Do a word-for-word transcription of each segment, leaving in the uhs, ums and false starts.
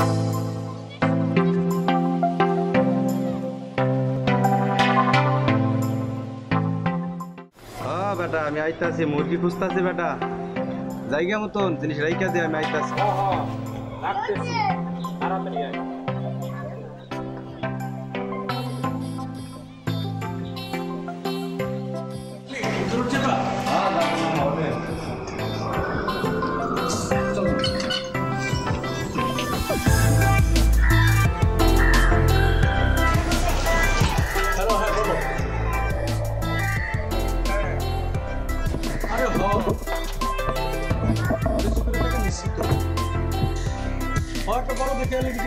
बेटा मैं आईता से मुर्गी खुस्ता से बेटा जाएगा मतन जिनिस राइका दे मैं आईता से ओ हो रखते से सारा तरी आए दूर चला हां ना होने क्या लेके तुम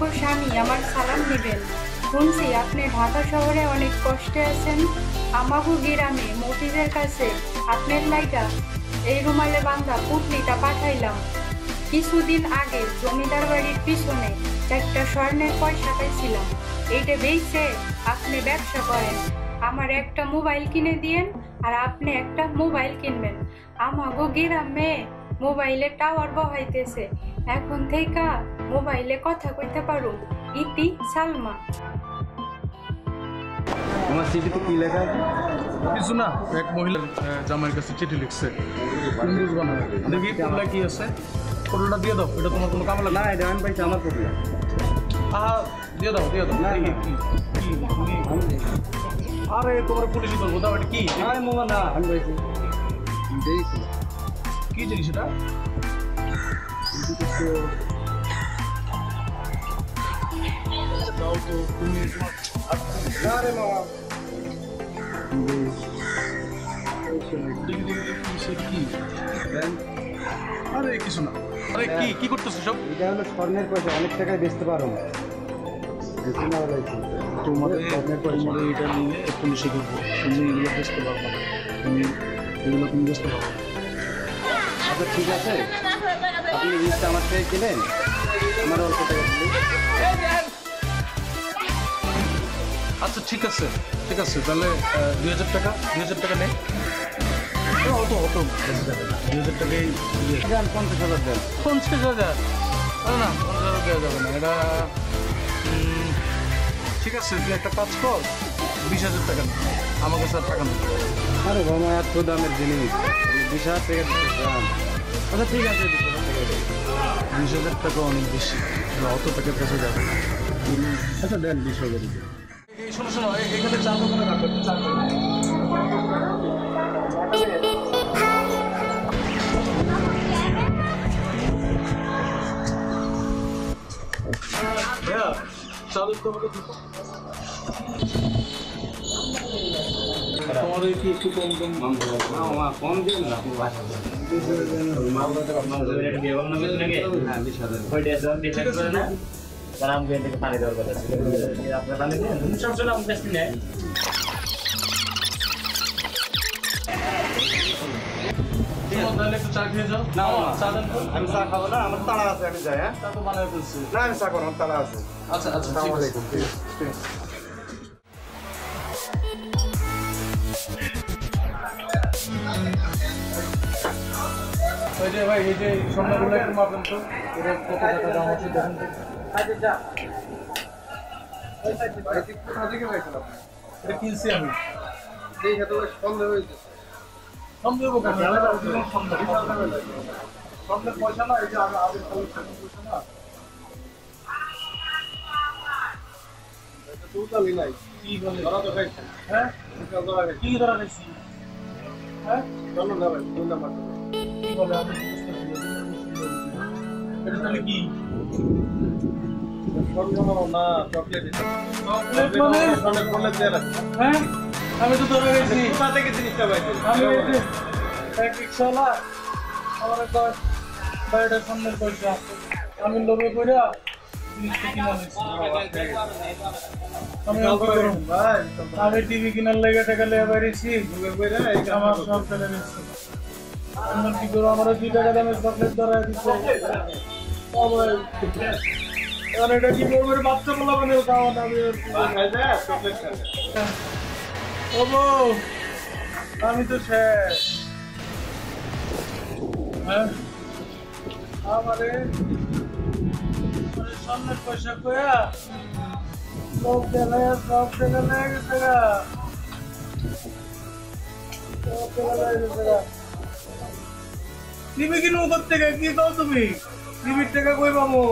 তোর স্বামী আমার সালাম নেবেন শুনছি আপনি ঢাকা শহরে অনেক কষ্টে আছেন আমাগো গ্রামে মতিদের কাছে আপনার লাইগা এই রুমালে বাঁধা পুটলিটা পাঠাইলাম কিছুদিন আগে জমিদার বাড়ির পিছনে একটা স্বর্ণের পয়সা পাইছিলাম এইটা বেচে আপনি ব্যবসা করেন আমার একটা মোবাইল কিনে দিয়েন আর আপনি একটা মোবাইল কিনবেন আমাগো গ্রামে মোবাইলে টাওয়ার বহাইতেছে এখন থেইকা মোবাইলে কথা কইতে পারো ইতি সালমা তোমার চিঠিতে কি লেখা কিছু না এক মহিলা জামাইয়ের কাছে চিঠি লিখছে ইংলিশ বানায় দেখি তোমরা কি আছে ফটোটা দিয়ে দাও এটা তোমার কোনো কাম লাগা না এটা আমি পাইছি আমার প্রবলেম আহা দিয়ে দাও দিয়ে দাও দেখি কি কি আরে তোমার পুলিশই বলবো দাও এটা কি আয় মামা না আমি পাইছি দেখি কি জিনিস এটা तो तुम्हें अच्छा रे मामा अरे কি শোনা আরে কি কি করতেছ সব এটা হলো স্বর্ণের পয়সা অনেক টাকায় বেচতে পারো না তোমাদের স্বর্ণের পয়সা এটা নিয়ে তুমি শিখো তুমি এগুলো বেচতে পারবে তুমি এগুলো তুমি বেচতে পারবে আচ্ছা ঠিক আছে আপনি জিনিসটা আমার থেকে কিনেন আমার অল্প টাকা দিন আচ্ছা ঠিক আছে ঠিক আছে তাহলে দুই হাজার টাকা দুই হাজার টাকা নেই অত অত দুই হাজার টাকাই পঞ্চাশ হাজার দেন পঞ্চাশ হাজার আরে না পঞ্চাশ হাজার দেওয়া যাবে না এটা ঠিক আছে তুই একটা কাজ কর বিশ হাজার টাকা নেই আমার কাছে আর টাকা নেই আরে বাবা এত দামের জিনিস বিশ হাজার টাকা দাম আচ্ছা ঠিক আছে বিশ হাজার টাকা অনেক বেশি অত টাকার কাছে যাবে আচ্ছা দেন বিশ হাজার শোনো শোনো এখানে চার দোকানে রাখবে চার দোকানে তোমার কি একটু কম কম কম দিন না রাম গেতে পানি দরকার আছে এই আপনারা পানি দেন সব জন্য আমরা বেশি নাই তোমরা তাহলে একটু চা খেয়ে যাও না চা দেন আমি চা খাবো না আমার তাড়া আছে আমি যাই হ্যাঁ তা তো বানায় বলছি না আমি চা করব তাড়া আছে আচ্ছা আচ্ছা আসসালামু আলাইকুম ওই যে ভাই এই যে সোনাগুলো একটু মাপেন তো এর কত টাকা দাম আছে দেখুন আচ্ছা যা ওইটা কি ভাই ঠিক কোথা থেকে পাইছিলাম এটা কিনছি আমি এই হেতু সন্দেহ হয়েছে সন্দেহ কেন জানা না কোনো সন্দেহ সন্দেহ পয়সা না এই যে আমি আগে পয়সা না এটা টোটালি নাই কি বলে ধরা তো খাইছে হ্যাঁ এটা ধরা কি ধরা খাইছি হ্যাঁ চলো না ভাই কোন নাম্বার কি বলে আমি এটা তাহলে কি জিনিসটা এমন লোকে কইরা আমি অপরম ভাই আগে টিভি কিনার লাগা টাকা লয়ে বাইরেছি ঘুরে কইরা এই আমার সব চলে নিছে আমার কি করব আমার দুই টাকা দামের চকলেট ধরায় দিছে সবাই আর এটা কি বলবো বাচ্চা বলা মানে দাও না আমি খাই দা চকলেট খাই ওগো আমি তো শেষ হ্যাঁ আমারে সামনের পয়সা কয়া সব দেয়া সব দেয়া লাগে সেরা সব দেয়া লাগে সেরা নিবি কিনো করতে কি দাও তুমি নিবির টাকা কই পাবো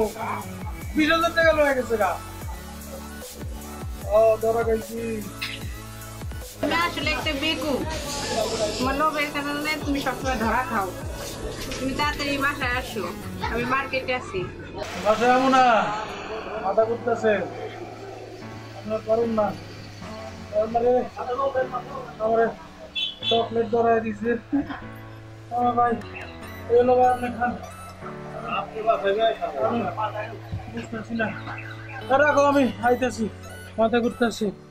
বিশ হাজার টাকা লয়ে গেছে গা ও ধরা গেছি না আসলে একটা বেকু মনো বেকারলে তুমি সবসময় ধরা খাও তুমি তাড়াতাড়ি বাসায় আসো আমি মার্কেটে আছি বাসায় আমু না আদা করতেছে আপনারা করুন না আমারে আমারে চকলেট ধরায় দিছে আমার ভাই এলো ভাই আপনি খান আপনি বাসায় যাই খান বুঝতেছি না রাখো আমি খাইতেছি মাথা করতেছি।